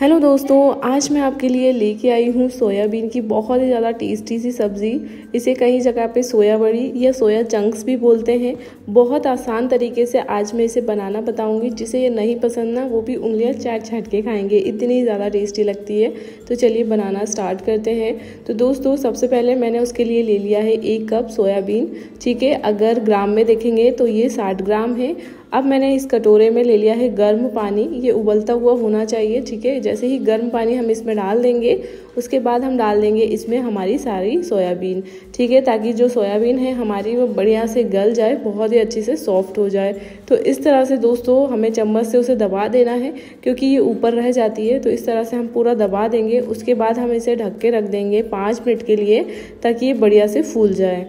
Hello दोस्तों, आज मैं आपके लिए लेके आई हूँ सोयाबीन की बहुत ही ज़्यादा टेस्टी सी सब्ज़ी। इसे कई जगह पे सोया बड़ी या सोया चंक्स भी बोलते हैं। बहुत आसान तरीके से आज मैं इसे बनाना बताऊँगी। जिसे ये नहीं पसंद ना, वो भी उंगलियाँ चाट चाट के खाएंगे, इतनी ज़्यादा टेस्टी लगती है। तो चलिए बनाना स्टार्ट करते हैं। तो दोस्तों, सबसे पहले मैंने उसके लिए ले लिया है 1 कप सोयाबीन। ठीक है, अगर ग्राम में देखेंगे तो ये 60 ग्राम है। अब मैंने इस कटोरे में ले लिया है गर्म पानी। ये उबलता हुआ होना चाहिए। ठीक है, जैसे ही गर्म पानी हम इसमें डाल देंगे, उसके बाद हम डाल देंगे इसमें हमारी सारी सोयाबीन। ठीक है, ताकि जो सोयाबीन है हमारी वो बढ़िया से गल जाए, बहुत ही अच्छे से सॉफ्ट हो जाए। तो इस तरह से दोस्तों हमें चम्मच से उसे दबा देना है, क्योंकि ये ऊपर रह जाती है। तो इस तरह से हम पूरा दबा देंगे। उसके बाद हम इसे ढक के रख देंगे 5 मिनट के लिए, ताकि ये बढ़िया से फूल जाए।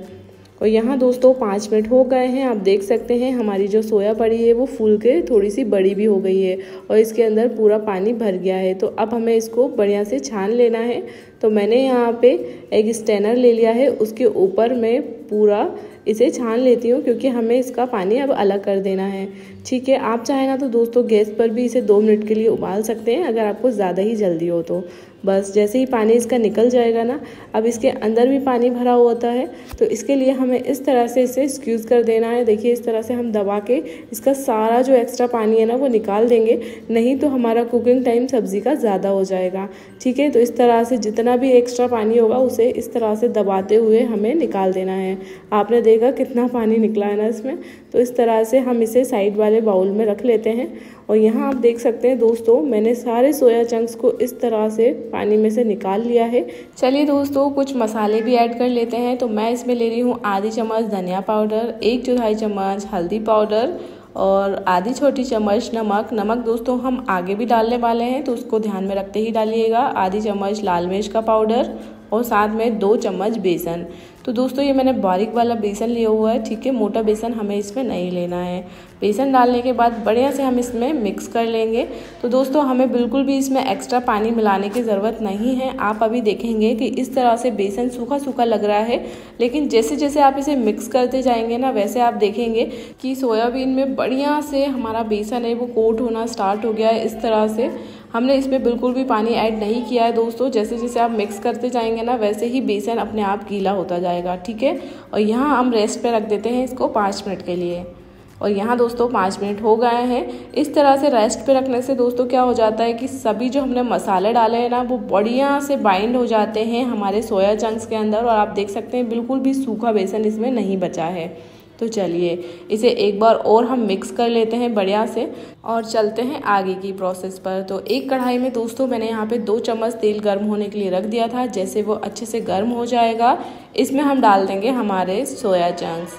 और यहाँ दोस्तों 5 मिनट हो गए हैं। आप देख सकते हैं हमारी जो सोया बड़ी है वो फूल के थोड़ी सी बड़ी भी हो गई है और इसके अंदर पूरा पानी भर गया है। तो अब हमें इसको बढ़िया से छान लेना है। तो मैंने यहाँ पे एक स्ट्रेनर ले लिया है, उसके ऊपर मैं पूरा इसे छान लेती हूँ, क्योंकि हमें इसका पानी अब अलग कर देना है। ठीक है, आप चाहें ना तो दोस्तों गैस पर भी इसे 2 मिनट के लिए उबाल सकते हैं, अगर आपको ज़्यादा ही जल्दी हो तो। बस जैसे ही पानी इसका निकल जाएगा ना, अब इसके अंदर भी पानी भरा होता है, तो इसके लिए हमें इस तरह से इसे स्क्वीज़ कर देना है। देखिए, इस तरह से हम दबा के इसका सारा जो एक्स्ट्रा पानी है ना वो निकाल देंगे, नहीं तो हमारा कुकिंग टाइम सब्ज़ी का ज़्यादा हो जाएगा। ठीक है, तो इस तरह से जितना भी एक्स्ट्रा पानी होगा उसे इस तरह से दबाते हुए हमें निकाल देना है। आपने देखा कितना पानी निकला है ना इसमें। तो इस तरह से हम इसे साइड वाले बाउल में रख लेते हैं। और यहाँ आप देख सकते हैं दोस्तों, मैंने सारे सोया चंक्स को इस तरह से पानी में से निकाल लिया है। चलिए दोस्तों, कुछ मसाले भी ऐड कर लेते हैं। तो मैं इसमें ले रही हूँ आधी चम्मच धनिया पाउडर, 1/4 चम्मच हल्दी पाउडर और आधी छोटी चम्मच नमक। नमक दोस्तों हम आगे भी डालने वाले हैं, तो उसको ध्यान में रखते ही डालिएगा। आधी चम्मच लाल मिर्च का पाउडर और साथ में 2 चम्मच बेसन। तो दोस्तों ये मैंने बारीक वाला बेसन लिया हुआ है। ठीक है, मोटा बेसन हमें इसमें नहीं लेना है। बेसन डालने के बाद बढ़िया से हम इसमें मिक्स कर लेंगे। तो दोस्तों हमें बिल्कुल भी इसमें एक्स्ट्रा पानी मिलाने की ज़रूरत नहीं है। आप अभी देखेंगे कि इस तरह से बेसन सूखा सूखा लग रहा है, लेकिन जैसे जैसे आप इसे मिक्स करते जाएंगे ना, वैसे आप देखेंगे कि सोयाबीन में बढ़िया से हमारा बेसन है वो कोट होना स्टार्ट हो गया है। इस तरह से हमने इसमें बिल्कुल भी पानी ऐड नहीं किया है दोस्तों। जैसे जैसे आप मिक्स करते जाएंगे ना, वैसे ही बेसन अपने आप गीला होता जाएगा। ठीक है, और यहाँ हम रेस्ट पे रख देते हैं इसको 5 मिनट के लिए। और यहाँ दोस्तों 5 मिनट हो गए हैं। इस तरह से रेस्ट पे रखने से दोस्तों क्या हो जाता है कि सभी जो हमने मसाले डाले हैं ना, वो बढ़िया से बाइंड हो जाते हैं हमारे सोया चंक्स के अंदर। और आप देख सकते हैं बिल्कुल भी सूखा बेसन इसमें नहीं बचा है। तो चलिए इसे एक बार और हम मिक्स कर लेते हैं बढ़िया से और चलते हैं आगे की प्रोसेस पर। तो एक कढ़ाई में दोस्तों मैंने यहाँ पे 2 चम्मच तेल गर्म होने के लिए रख दिया था। जैसे वो अच्छे से गर्म हो जाएगा, इसमें हम डाल देंगे हमारे सोया चंक्स।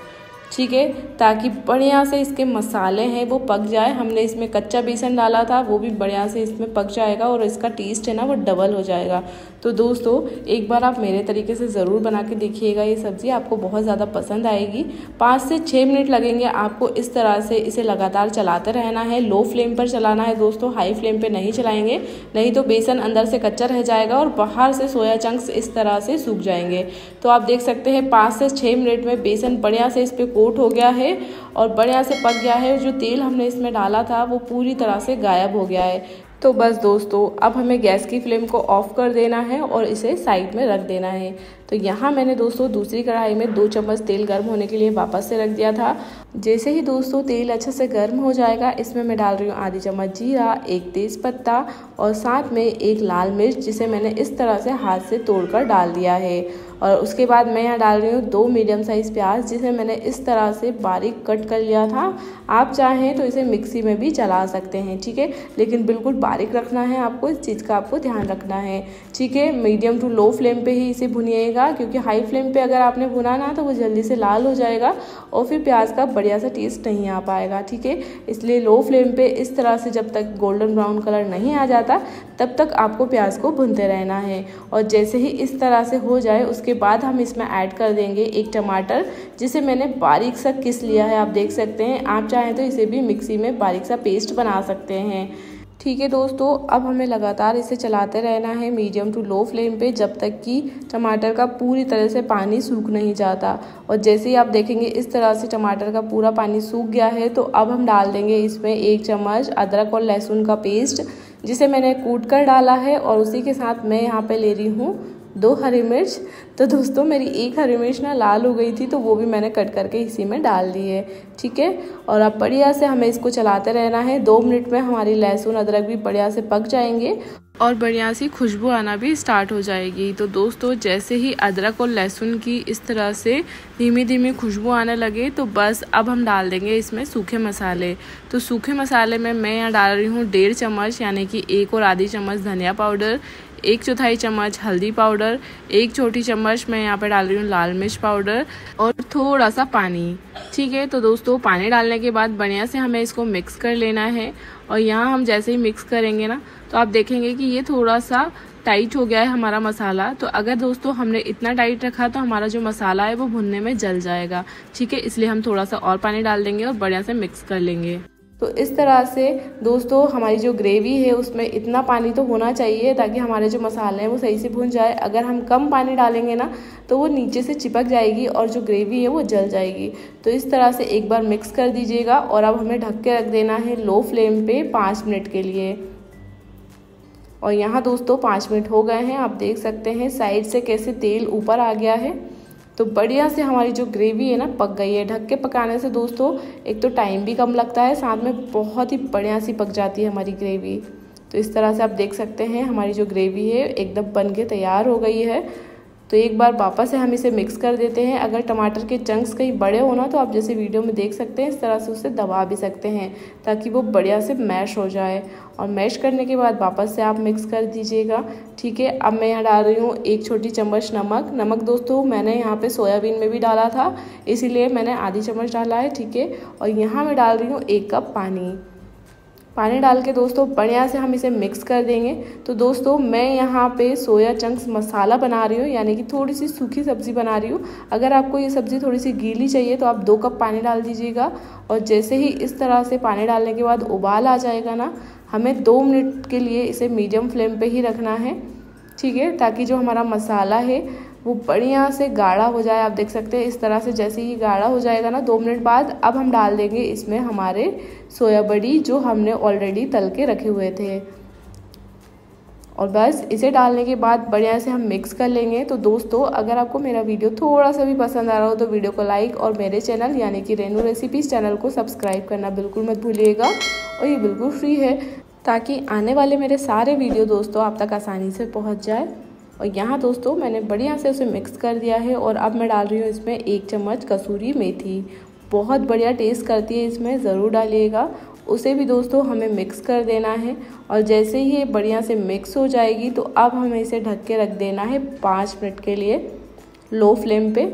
ठीक है, ताकि बढ़िया से इसके मसाले हैं वो पक जाए। हमने इसमें कच्चा बेसन डाला था, वो भी बढ़िया से इसमें पक जाएगा और इसका टेस्ट है ना वो डबल हो जाएगा। तो दोस्तों एक बार आप मेरे तरीके से ज़रूर बना के देखिएगा। ये सब्ज़ी आपको बहुत ज़्यादा पसंद आएगी। 5 से 6 मिनट लगेंगे आपको। इस तरह से इसे लगातार चलाते रहना है। लो फ्लेम पर चलाना है दोस्तों, हाई फ्लेम पर नहीं चलाएँगे, नहीं तो बेसन अंदर से कच्चा रह जाएगा और बाहर से सोया चंक्स इस तरह से सूख जाएंगे। तो आप देख सकते हैं 5 से 6 मिनट में बेसन बढ़िया से इस पर कोट हो गया है और बढ़िया से पक गया है। जो तेल हमने इसमें डाला था वो पूरी तरह से गायब हो गया है। तो बस दोस्तों अब हमें गैस की फ्लेम को ऑफ कर देना है और इसे साइड में रख देना है। तो यहाँ मैंने दोस्तों दूसरी कढ़ाई में 2 चम्मच तेल गर्म होने के लिए वापस से रख दिया था। जैसे ही दोस्तों तेल अच्छे से गर्म हो जाएगा, इसमें मैं डाल रही हूँ आधी चम्मच जीरा, 1 तेज़पत्ता और साथ में 1 लाल मिर्च, जिसे मैंने इस तरह से हाथ से तोड़कर डाल दिया है। और उसके बाद मैं यहाँ डाल रही हूँ 2 मीडियम साइज़ प्याज, जिसे मैंने इस तरह से बारीक कट कर लिया था। आप चाहें तो इसे मिक्सी में भी चला सकते हैं। ठीक है, लेकिन बिल्कुल बारीक रखना है आपको, इस चीज़ का आपको ध्यान रखना है। ठीक है, मीडियम टू लो फ्लेम पे ही इसे भुनिएगा, क्योंकि हाई फ्लेम पे अगर आपने भुना ना तो वो जल्दी से लाल हो जाएगा और फिर प्याज का बढ़िया सा टेस्ट नहीं आ पाएगा। ठीक है, इसलिए लो फ्लेम पे इस तरह से जब तक गोल्डन ब्राउन कलर नहीं आ जाता तब तक आपको प्याज को भुनते रहना है। और जैसे ही इस तरह से हो जाए, उसके बाद हम इसमें ऐड कर देंगे 1 टमाटर, जिसे मैंने बारीक सा किस लिया है। आप देख सकते हैं। आप चाहें तो इसे भी मिक्सी में बारीक सा पेस्ट बना सकते हैं। ठीक है दोस्तों, अब हमें लगातार इसे चलाते रहना है मीडियम टू लो फ्लेम पे, जब तक कि टमाटर का पूरी तरह से पानी सूख नहीं जाता। और जैसे ही आप देखेंगे इस तरह से टमाटर का पूरा पानी सूख गया है, तो अब हम डाल देंगे इसमें 1 चम्मच अदरक और लहसुन का पेस्ट, जिसे मैंने कूट कर डाला है। और उसी के साथ मैं यहाँ पे ले रही हूँ 2 हरी मिर्च। तो दोस्तों मेरी एक हरी मिर्च ना लाल हो गई थी, तो वो भी मैंने कट करके इसी में डाल दी है, ठीक है। और अब बढ़िया से हमें इसको चलाते रहना है। 2 मिनट में हमारी लहसुन अदरक भी बढ़िया से पक जाएंगे और बढ़िया सी खुशबू आना भी स्टार्ट हो जाएगी। तो दोस्तों जैसे ही अदरक और लहसुन की इस तरह से धीमी धीमी खुशबू आने लगे, तो बस अब हम डाल देंगे इसमें सूखे मसाले। तो सूखे मसाले में मैं यहाँ डाल रही हूँ 1.5 चम्मच यानी कि 1 और आधी चम्मच धनिया पाउडर, 1 चौथाई चम्मच हल्दी पाउडर, 1 छोटी चम्मच मैं यहाँ पे डाल रही हूँ लाल मिर्च पाउडर और थोड़ा सा पानी, ठीक है। तो दोस्तों पानी डालने के बाद बढ़िया से हमें इसको मिक्स कर लेना है। और यहाँ हम जैसे ही मिक्स करेंगे ना, तो आप देखेंगे कि ये थोड़ा सा टाइट हो गया है हमारा मसाला। तो अगर दोस्तों हमने इतना टाइट रखा तो हमारा जो मसाला है वो भुनने में जल जाएगा, ठीक है। इसलिए हम थोड़ा सा और पानी डाल देंगे और बढ़िया से मिक्स कर लेंगे। तो इस तरह से दोस्तों हमारी जो ग्रेवी है उसमें इतना पानी तो होना चाहिए ताकि हमारे जो मसाले हैं वो सही से भुन जाए। अगर हम कम पानी डालेंगे ना तो वो नीचे से चिपक जाएगी और जो ग्रेवी है वो जल जाएगी। तो इस तरह से एक बार मिक्स कर दीजिएगा और अब हमें ढक के रख देना है लो फ्लेम पे 5 मिनट के लिए। और यहाँ दोस्तों 5 मिनट हो गए हैं, आप देख सकते हैं साइड से कैसे तेल ऊपर आ गया है। तो बढ़िया से हमारी जो ग्रेवी है ना पक गई है। ढक के पकाने से दोस्तों एक तो टाइम भी कम लगता है, साथ में बहुत ही बढ़िया सी पक जाती है हमारी ग्रेवी। तो इस तरह से आप देख सकते हैं हमारी जो ग्रेवी है एकदम बन के तैयार हो गई है। तो एक बार वापस से हम इसे मिक्स कर देते हैं। अगर टमाटर के चंक्स कहीं बड़े हो ना, तो आप जैसे वीडियो में देख सकते हैं इस तरह से उसे दबा भी सकते हैं ताकि वो बढ़िया से मैश हो जाए। और मैश करने के बाद वापस से आप मिक्स कर दीजिएगा, ठीक है। अब मैं यहाँ डाल रही हूँ 1 छोटी चम्मच नमक। नमक दोस्तों मैंने यहाँ पे सोयाबीन में भी डाला था, इसीलिए मैंने आधी चम्मच डाला है, ठीक है। और यहाँ मैं डाल रही हूँ 1 कप पानी। पानी डाल के दोस्तों बढ़िया से हम इसे मिक्स कर देंगे। तो दोस्तों मैं यहाँ पे सोया चंक्स मसाला बना रही हूँ, यानी कि थोड़ी सी सूखी सब्ज़ी बना रही हूँ। अगर आपको ये सब्ज़ी थोड़ी सी गीली चाहिए तो आप 2 कप पानी डाल दीजिएगा। और जैसे ही इस तरह से पानी डालने के बाद उबाल आ जाएगा ना, हमें 2 मिनट के लिए इसे मीडियम फ्लेम पे ही रखना है, ठीक है, ताकि जो हमारा मसाला है वो बढ़िया से गाढ़ा हो जाए। आप देख सकते हैं इस तरह से जैसे ही गाढ़ा हो जाएगा ना 2 मिनट बाद, अब हम डाल देंगे इसमें हमारे सोया बड़ी जो हमने ऑलरेडी तल के रखे हुए थे। और बस इसे डालने के बाद बढ़िया से हम मिक्स कर लेंगे। तो दोस्तों अगर आपको मेरा वीडियो थोड़ा सा भी पसंद आ रहा हो तो वीडियो को लाइक और मेरे चैनल यानी कि रेनू रेसिपीज़ चैनल को सब्सक्राइब करना बिल्कुल मत भूलिएगा। और ये बिल्कुल फ्री है ताकि आने वाले मेरे सारे वीडियो दोस्तों आप तक आसानी से पहुँच जाए। और यहाँ दोस्तों मैंने बढ़िया से उसे मिक्स कर दिया है। और अब मैं डाल रही हूँ इसमें 1 चम्मच कसूरी मेथी, बहुत बढ़िया टेस्ट करती है, इसमें ज़रूर डालिएगा। उसे भी दोस्तों हमें मिक्स कर देना है। और जैसे ही ये बढ़िया से मिक्स हो जाएगी तो अब हमें इसे ढक के रख देना है 5 मिनट के लिए लो फ्लेम पे।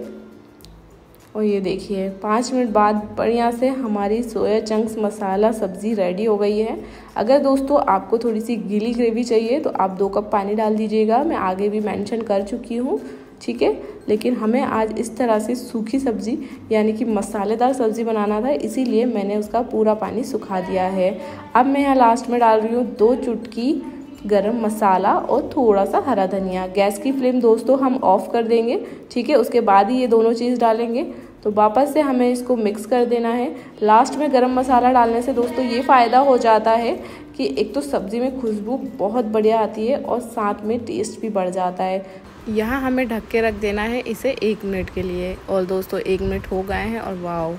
और ये देखिए 5 मिनट बाद बढ़िया से हमारी सोया चंक्स मसाला सब्ज़ी रेडी हो गई है। अगर दोस्तों आपको थोड़ी सी गीली ग्रेवी चाहिए तो आप 2 कप पानी डाल दीजिएगा, मैं आगे भी मेंशन कर चुकी हूँ, ठीक है। लेकिन हमें आज इस तरह से सूखी सब्ज़ी यानी कि मसालेदार सब्ज़ी बनाना था, इसीलिए मैंने उसका पूरा पानी सुखा दिया है। अब मैं यहाँ लास्ट में डाल रही हूँ 2 चुटकी गरम मसाला और थोड़ा सा हरा धनिया। गैस की फ्लेम दोस्तों हम ऑफ़ कर देंगे, ठीक है, उसके बाद ही ये दोनों चीज़ डालेंगे। तो वापस से हमें इसको मिक्स कर देना है। लास्ट में गरम मसाला डालने से दोस्तों ये फ़ायदा हो जाता है कि एक तो सब्ज़ी में खुशबू बहुत बढ़िया आती है और साथ में टेस्ट भी बढ़ जाता है। यहाँ हमें ढक के रख देना है इसे 1 मिनट के लिए। और दोस्तों 1 मिनट हो गए हैं और वाओ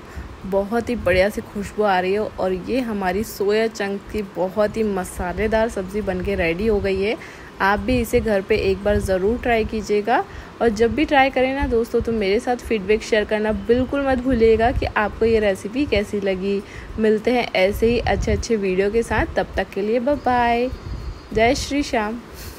बहुत ही बढ़िया सी खुशबू आ रही है। और ये हमारी सोया चंक्स की बहुत ही मसालेदार सब्ज़ी बनके रेडी हो गई है। आप भी इसे घर पे एक बार ज़रूर ट्राई कीजिएगा। और जब भी ट्राई करें ना दोस्तों तो मेरे साथ फीडबैक शेयर करना बिल्कुल मत भूलिएगा कि आपको ये रेसिपी कैसी लगी। मिलते हैं ऐसे ही अच्छे अच्छे वीडियो के साथ, तब तक के लिए बाय बाय, जय श्री श्याम।